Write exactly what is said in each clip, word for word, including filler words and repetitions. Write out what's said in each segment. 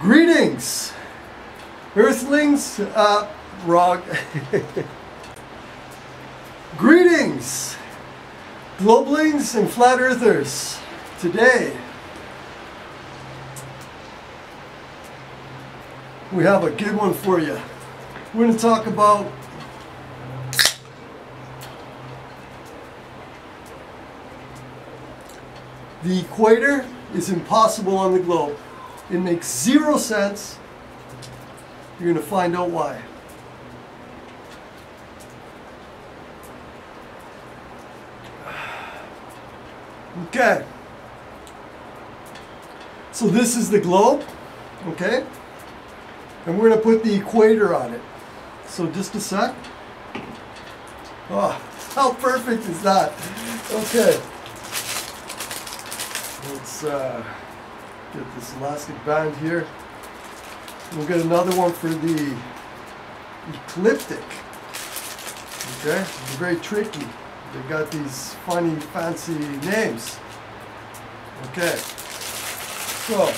Greetings, Earthlings, uh, wrong. Greetings, Globelings and Flat Earthers. Today, we have a good one for you. We're going to talk about the equator is impossible on the globe. It makes zero sense. You're going to find out why. Okay. So this is the globe, okay? And we're going to put the equator on it. So just a sec. Oh, how perfect is that? Okay. Let's uh, get this elastic band here. We'll get another one for the ecliptic. Okay, it's very tricky. They've got these funny, fancy names. Okay, so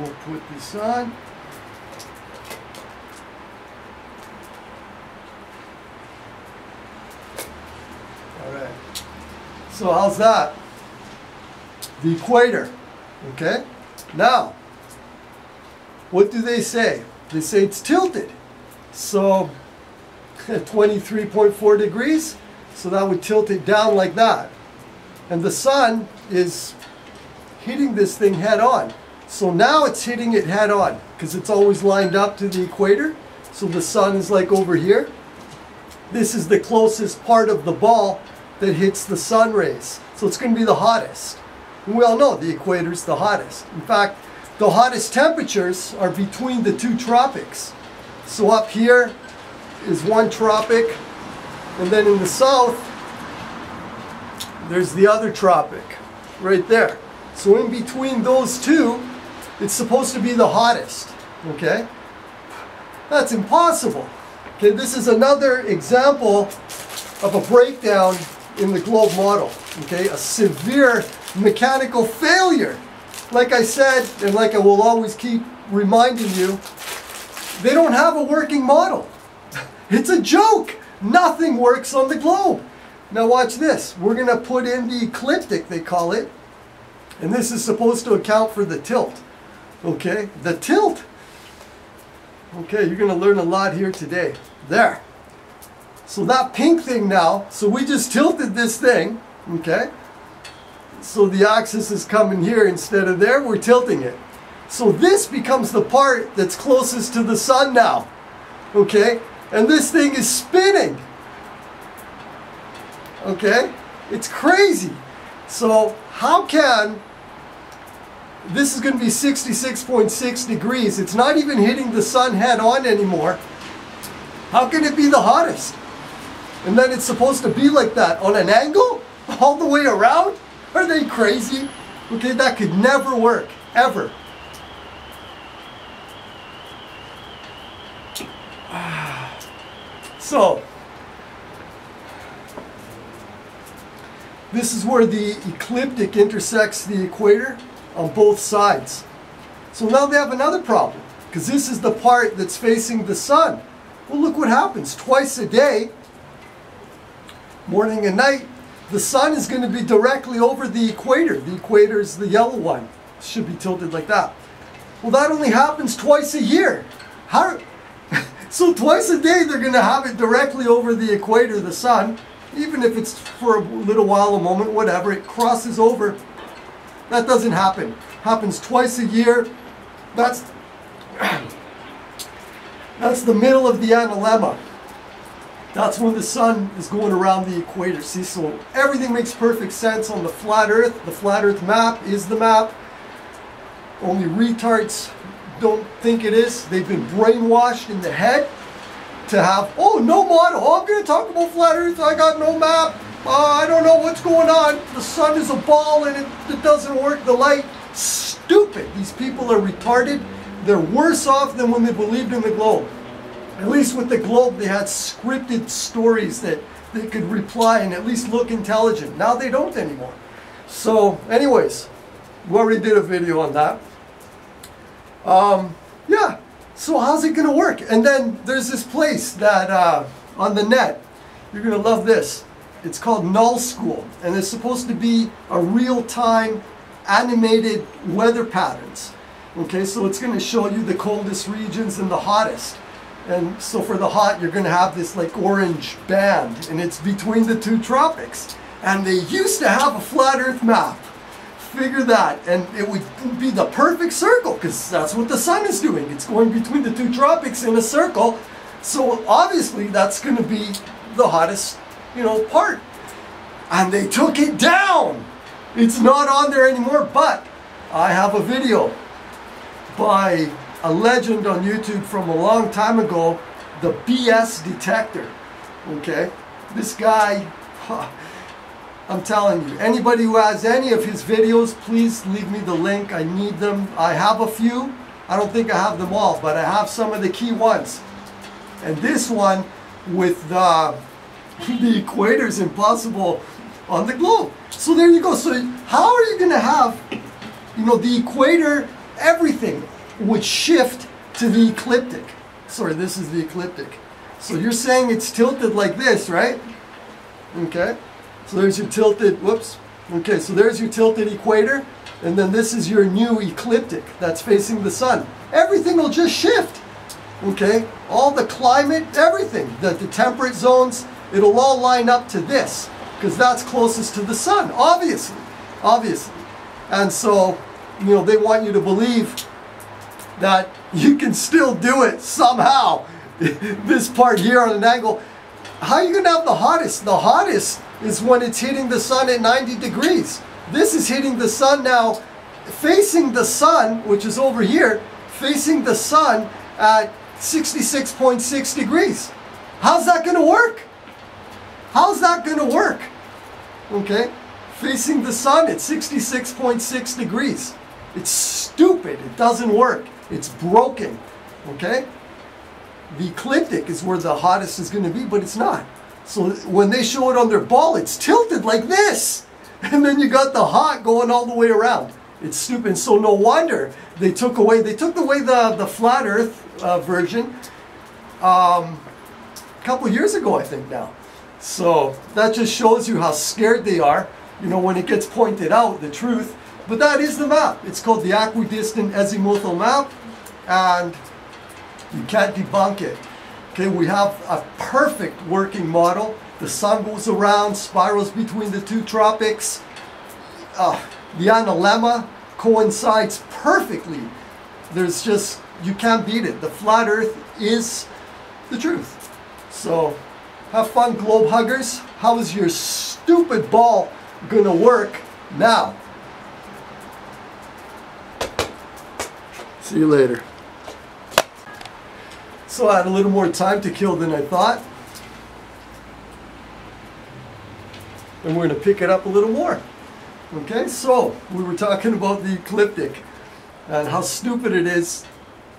we'll put this on. So how's that? The equator, okay? Now, what do they say? They say it's tilted. So, twenty-three point four degrees, so that would tilt it down like that. And the sun is hitting this thing head on. So now it's hitting it head on, because it's always lined up to the equator. So the sun is like over here. This is the closest part of the ball that hits the sun rays. So it's going to be the hottest. And we all know the equator is the hottest. In fact, the hottest temperatures are between the two tropics. So up here is one tropic, and then in the south, there's the other tropic, right there. So in between those two, it's supposed to be the hottest, okay? That's impossible. Okay, this is another example of a breakdown in the globe model, okay? A severe mechanical failure. Like I said, and like I will always keep reminding you, they don't have a working model. It's a joke. Nothing works on the globe. Now watch this. We're gonna put in the ecliptic, they call it, and this is supposed to account for the tilt, okay? The tilt. Okay, you're gonna learn a lot here today. There. So that pink thing now, so we just tilted this thing, okay? So the axis is coming here instead of there, we're tilting it. So this becomes the part that's closest to the sun now, okay? And this thing is spinning, okay? It's crazy. So how can, this is gonna be sixty-six point six degrees, it's not even hitting the sun head on anymore. How can it be the hottest? And then it's supposed to be like that, on an angle? All the way around? Are they crazy? Okay, that could never work, ever. So, this is where the ecliptic intersects the equator on both sides. So now they have another problem, because this is the part that's facing the sun. Well, look what happens. Twice a day, morning and night, the sun is going to be directly over the equator. The equator is the yellow one. It should be tilted like that. Well, that only happens twice a year. How? So twice a day they're going to have it directly over the equator, the sun, even if it's for a little while, a moment, whatever, it crosses over. That doesn't happen. It happens twice a year. That's, that's the middle of the analemma. That's when the sun is going around the equator. See, so everything makes perfect sense on the flat earth. The flat earth map is the map. Only retards don't think it is. They've been brainwashed in the head to have, oh, no model. Oh, I'm going to talk about flat earth. I got no map. Uh, I don't know what's going on. The sun is a ball and it, it doesn't work. The light. Stupid. These people are retarded. They're worse off than when they believed in the globe. At least with the globe, they had scripted stories that they could reply and at least look intelligent. Now they don't anymore. So anyways, we already did a video on that. Um, yeah, so how's it gonna work? And then there's this place that uh, on the net, you're gonna love this. It's called Null School, and it's supposed to be a real-time animated weather patterns. Okay, so it's gonna show you the coldest regions and the hottest. And so for the hot, you're gonna have this like orange band, and it's between the two tropics. And they used to have a flat earth map. Figure that. And it would be the perfect circle, because that's what the sun is doing. It's going between the two tropics in a circle. So obviously that's going to be the hottest, you know, part. And they took it down. It's not on there anymore, but I have a video by a legend on YouTube from a long time ago, the B S detector. Okay? This guy, huh, I'm telling you, anybody who has any of his videos, please leave me the link. I need them. I have a few. I don't think I have them all, but I have some of the key ones. And this one with the, the equators impossible on the globe. So there you go. So how are you going to have, you know, the equator, everything would shift to the ecliptic. Sorry, this is the ecliptic. So you're saying it's tilted like this, right? Okay. So there's your tilted, whoops, okay, so there's your tilted equator, and then this is your new ecliptic that's facing the sun. Everything will just shift, okay? All the climate, everything, the, the temperate zones, it'll all line up to this, because that's closest to the sun, obviously, obviously. And so, you know, they want you to believe that you can still do it somehow. This part here on an angle. How are you going to have the hottest? The hottest is when it's hitting the sun at ninety degrees. This is hitting the sun now, facing the sun, which is over here, facing the sun at sixty-six point six degrees. How's that gonna work? How's that gonna work? Okay, facing the sun at sixty-six point six degrees. It's stupid, it doesn't work, it's broken, okay? The ecliptic is where the hottest is gonna be, but it's not. So when they show it on their ball, it's tilted like this. And then you got the hot going all the way around. It's stupid. So no wonder they took away, they took away the, the flat earth uh, version um, a couple years ago, I think now. So that just shows you how scared they are, you know, when it gets pointed out, the truth. But that is the map. It's called the Equidistant Azimuthal Map. And you can't debunk it. Okay, we have a perfect working model. The sun goes around, spirals between the two tropics. Uh, the analemma coincides perfectly. There's just, you can't beat it. The flat earth is the truth. So have fun, globe huggers. How is your stupid ball gonna work now? See you later. So I had a little more time to kill than I thought. And we're gonna pick it up a little more. Okay, so we were talking about the ecliptic and how stupid it is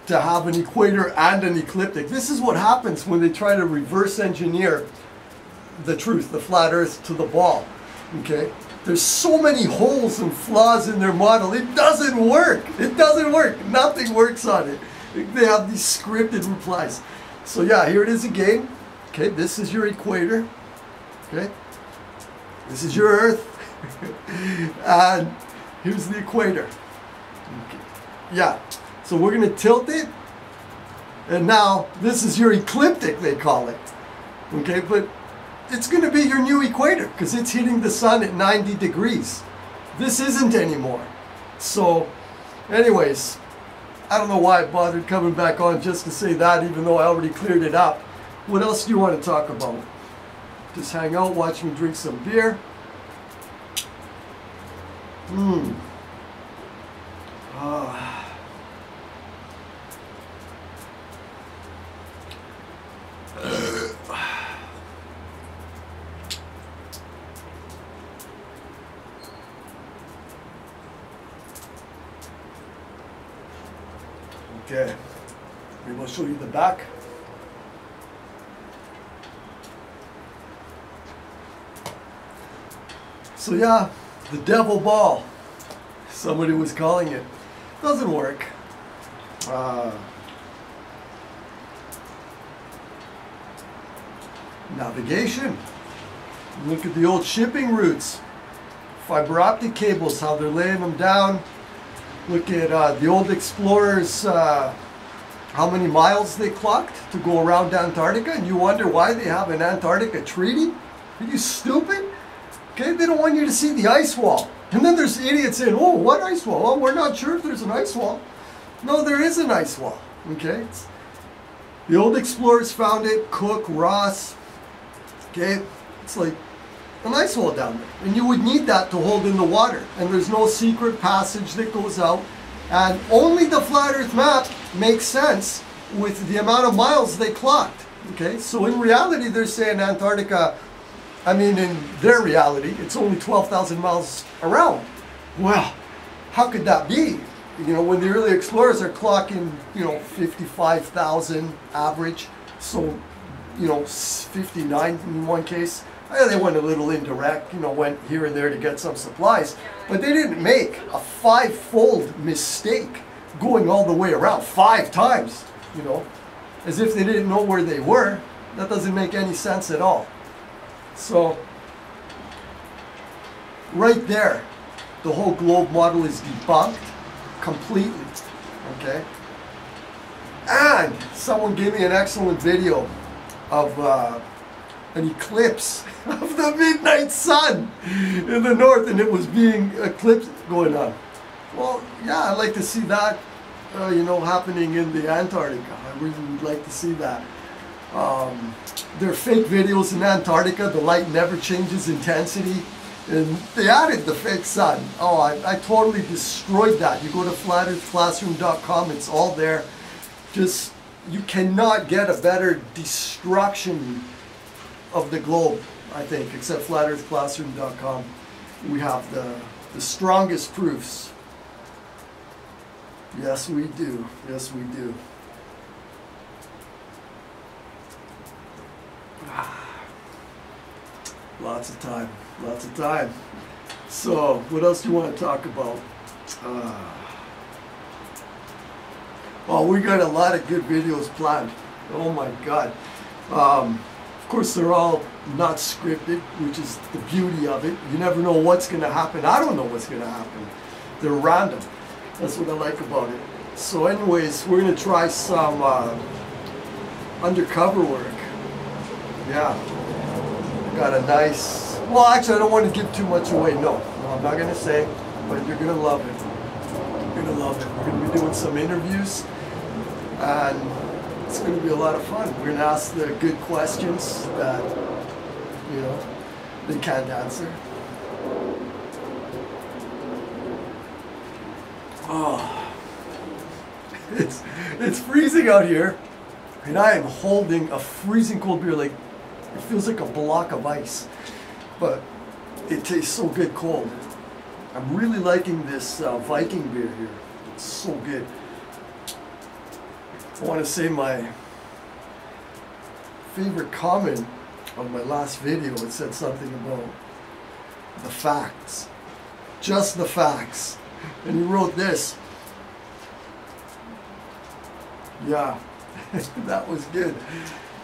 to have an equator and an ecliptic. This is what happens when they try to reverse engineer the truth, the flat earth to the ball, okay? There's so many holes and flaws in their model. It doesn't work, it doesn't work. Nothing works on it. They have these scripted replies. So yeah, here it is again. Okay, this is your equator. Okay, this is your Earth, and here's the equator. Okay. Yeah, so we're gonna tilt it, and now this is your ecliptic, they call it. Okay, but it's gonna be your new equator because it's hitting the sun at ninety degrees. This isn't anymore. So, anyways. I don't know why I bothered coming back on just to say that, even though I already cleared it up. What else do you want to talk about? Just hang out, watch me drink some beer. Mmm. Ah. Okay, we will show you the back. So yeah, The devil ball, somebody was calling it. Doesn't work. Uh, navigation. Look at the old shipping routes. Fiber optic cables, how they're laying them down. Look at uh, the old explorers, uh, how many miles they clocked to go around Antarctica, and you wonder why they have an Antarctica treaty? Are you stupid? Okay, they don't want you to see the ice wall. And then there's idiots saying, oh, what ice wall? Oh, we're not sure if there's an ice wall. No, there is an ice wall, okay? It's, the old explorers found it, Cook, Ross, okay? It's like an ice wall down there. And you would need that to hold in the water. And there's no secret passage that goes out. And only the flat earth map makes sense with the amount of miles they clocked, okay? So in reality, they're saying Antarctica, I mean, in their reality, it's only twelve thousand miles around. Well, how could that be? You know, when the early explorers are clocking, you know, fifty-five thousand average, so, you know, fifty-nine in one case. They went a little indirect, you know, went here and there to get some supplies, but they didn't make a five-fold mistake going all the way around five times, you know, as if they didn't know where they were. That doesn't make any sense at all. So, right there, the whole globe model is debunked completely, okay? And someone gave me an excellent video of uh, an eclipse of the midnight sun in the north, and it was being eclipsed going on. Well, yeah, I'd like to see that, uh, you know, happening in the Antarctica. I really would like to see that. Um, there are fake videos in Antarctica, the light never changes intensity, and they added the fake sun. Oh, I, I totally destroyed that. You go to flat earth classroom dot com, it's all there. Just, you cannot get a better destruction of the globe, I think, except flat earth classroom dot com. We have the, the strongest proofs. Yes, we do. Yes, we do. Lots of time, lots of time. So, what else do you want to talk about? Uh, oh, we got a lot of good videos planned. Oh my God. Um, of course, they're all not scripted, which is the beauty of it. You never know what's going to happen. I don't know what's going to happen. They're random. That's what I like about it. So anyways, we're going to try some uh, undercover work. Yeah, got a nice, well actually I don't want to give too much away, no, no I'm not going to say, but you're going to love it, you're going to love it. We're going to be doing some interviews, and it's going to be a lot of fun. We're going to ask the good questions that, you know, they can't answer. Oh, it's, it's freezing out here. And I am holding a freezing cold beer, like, it feels like a block of ice, but it tastes so good cold. I'm really liking this uh, Viking beer here. It's so good. I want to say my favorite comment on my last video, it said something about the facts, just the facts. And he wrote this. Yeah. That was good.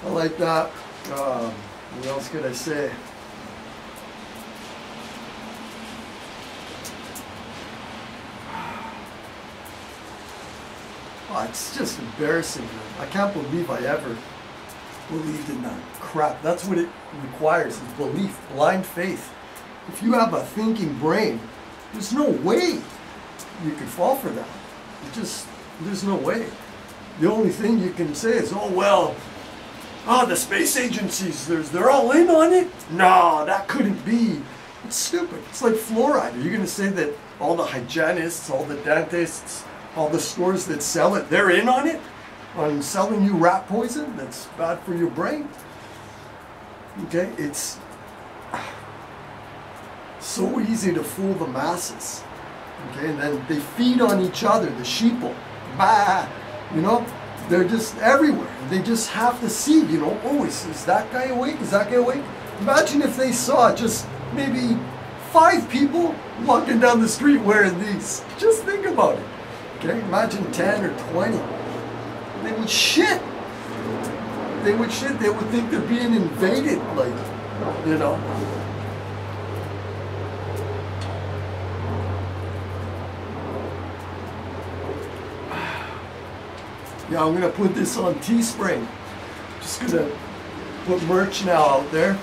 I like that. Um, what else could I say? Oh, it's just embarrassing, man. I can't believe I ever believed in that crap. That's what it requires, is belief, blind faith. If you have a thinking brain, there's no way you can fall for that. It just, there's no way. The only thing you can say is, oh, well, oh, the space agencies, there's, they're all in on it? No, that couldn't be. It's stupid. It's like fluoride. Are you going to say that all the hygienists, all the dentists, all the stores that sell it, they're in on it? On selling you rat poison that's bad for your brain? Okay, it's so easy to fool the masses. Okay, and then they feed on each other, the sheeple. Bah! You know, they're just everywhere. They just have to see, you know, oh, is, is that guy awake? Is that guy awake? Imagine if they saw just maybe five people walking down the street wearing these. Just think about it. Okay, imagine ten or twenty. They would shit. They would shit. They would think they're being invaded, like, you know. Yeah, I'm gonna put this on Teespring. Just gonna put merch now out there,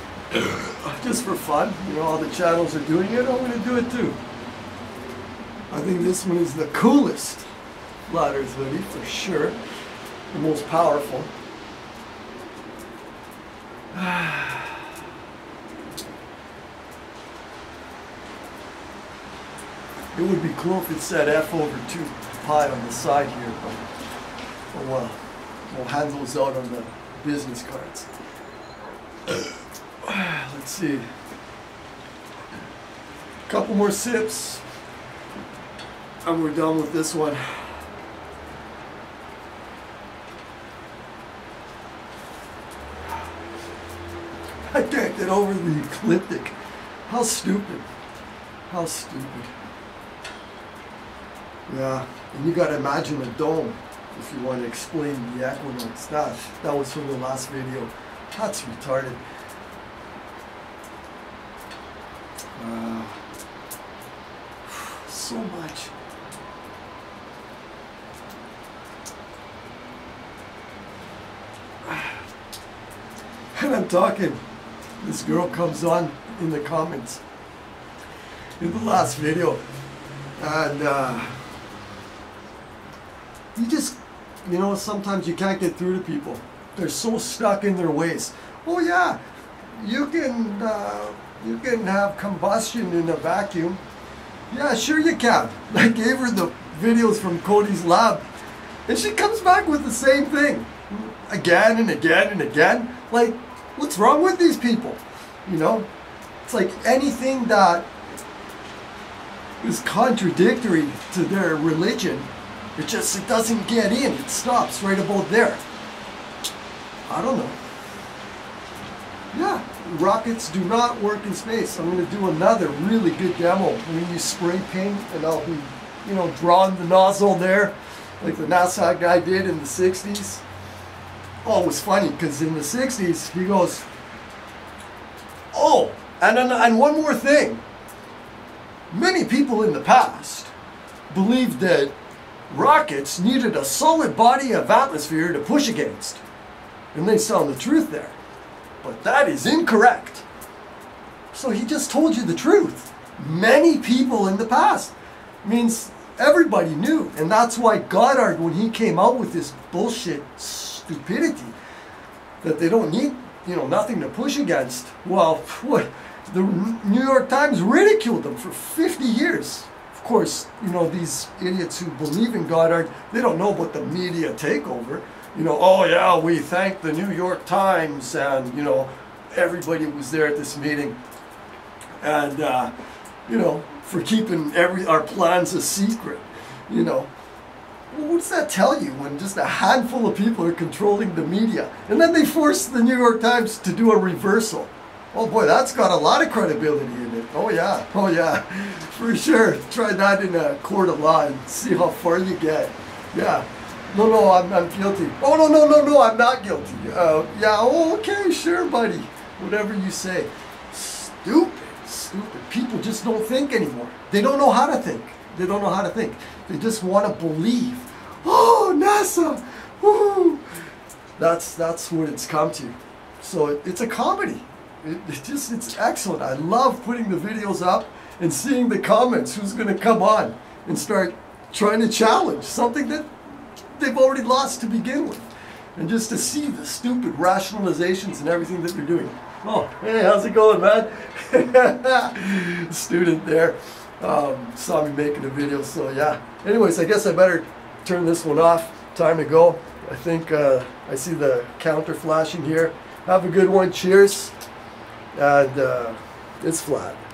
just for fun. You know, all the channels are doing it. I'm gonna do it too. I think this one is the coolest flat Earth hoodie for sure, the most powerful. It would be cool if it said F over two pi on the side here, but oh well. We'll hand those out on the business cards. Let's see. A couple more sips, and we're done with this one. I can't get over the ecliptic. How stupid. How stupid. Yeah, and you gotta imagine a dome if you want to explain the equinox. That, that was from the last video. That's retarded. Uh, so much. And I'm talking. This girl comes on in the comments in the last video, and uh, you just, you know, sometimes you can't get through to people. They're so stuck in their ways. Oh yeah, you can uh, you can have combustion in a vacuum. Yeah, sure you can. I gave her the videos from Cody's lab, and she comes back with the same thing again and again and again. Like, what's wrong with these people? You know, it's like anything that is contradictory to their religion, it just, it doesn't get in. It stops right about there. I don't know. Yeah, rockets do not work in space. I'm going to do another really good demo. I'm going to use spray paint, and I'll be, you know, drawing the nozzle there, like the NASA guy did in the sixties. Oh, it was funny, because in the sixties, he goes, oh, and, and one more thing. Many people in the past believed that rockets needed a solid body of atmosphere to push against. And they saw the truth there. But that is incorrect. So he just told you the truth. Many people in the past means everybody knew. And that's why Goddard, when he came out with this bullshit stupidity that they don't need, you know, nothing to push against, well, what, the New York Times ridiculed them for fifty years. Of course, you know, these idiots who believe in Goddard, they don't know about the media takeover. You know, oh yeah, we thank the New York Times, and you know, everybody was there at this meeting, and uh, you know, for keeping every our plans a secret. You know, well, what does that tell you when just a handful of people are controlling the media? And then they force the New York Times to do a reversal. Oh boy, that's got a lot of credibility in it. Oh yeah, oh yeah, for sure. Try that in a court of law and see how far you get. Yeah, no, no, I'm, I'm guilty. Oh no, no, no, no, I'm not guilty. Uh, yeah, oh, okay, sure, buddy. Whatever you say. Stupid, stupid. People just don't think anymore. They don't know how to think. They don't know how to think. They just want to believe. Oh, NASA, woohoo! That's that's what it's come to. So it, it's a comedy. It, it just, it's excellent. I love putting the videos up and seeing the comments. Who's going to come on and start trying to challenge something that they've already lost to begin with, and just to see the stupid rationalizations and everything that they're doing. Oh, hey, how's it going, man? Student there um, saw me making a video, so yeah. Anyways, I guess I better turn this one off. Time to go. I think uh, I see the counter flashing here. Have a good one. Cheers. And uh, it's flat.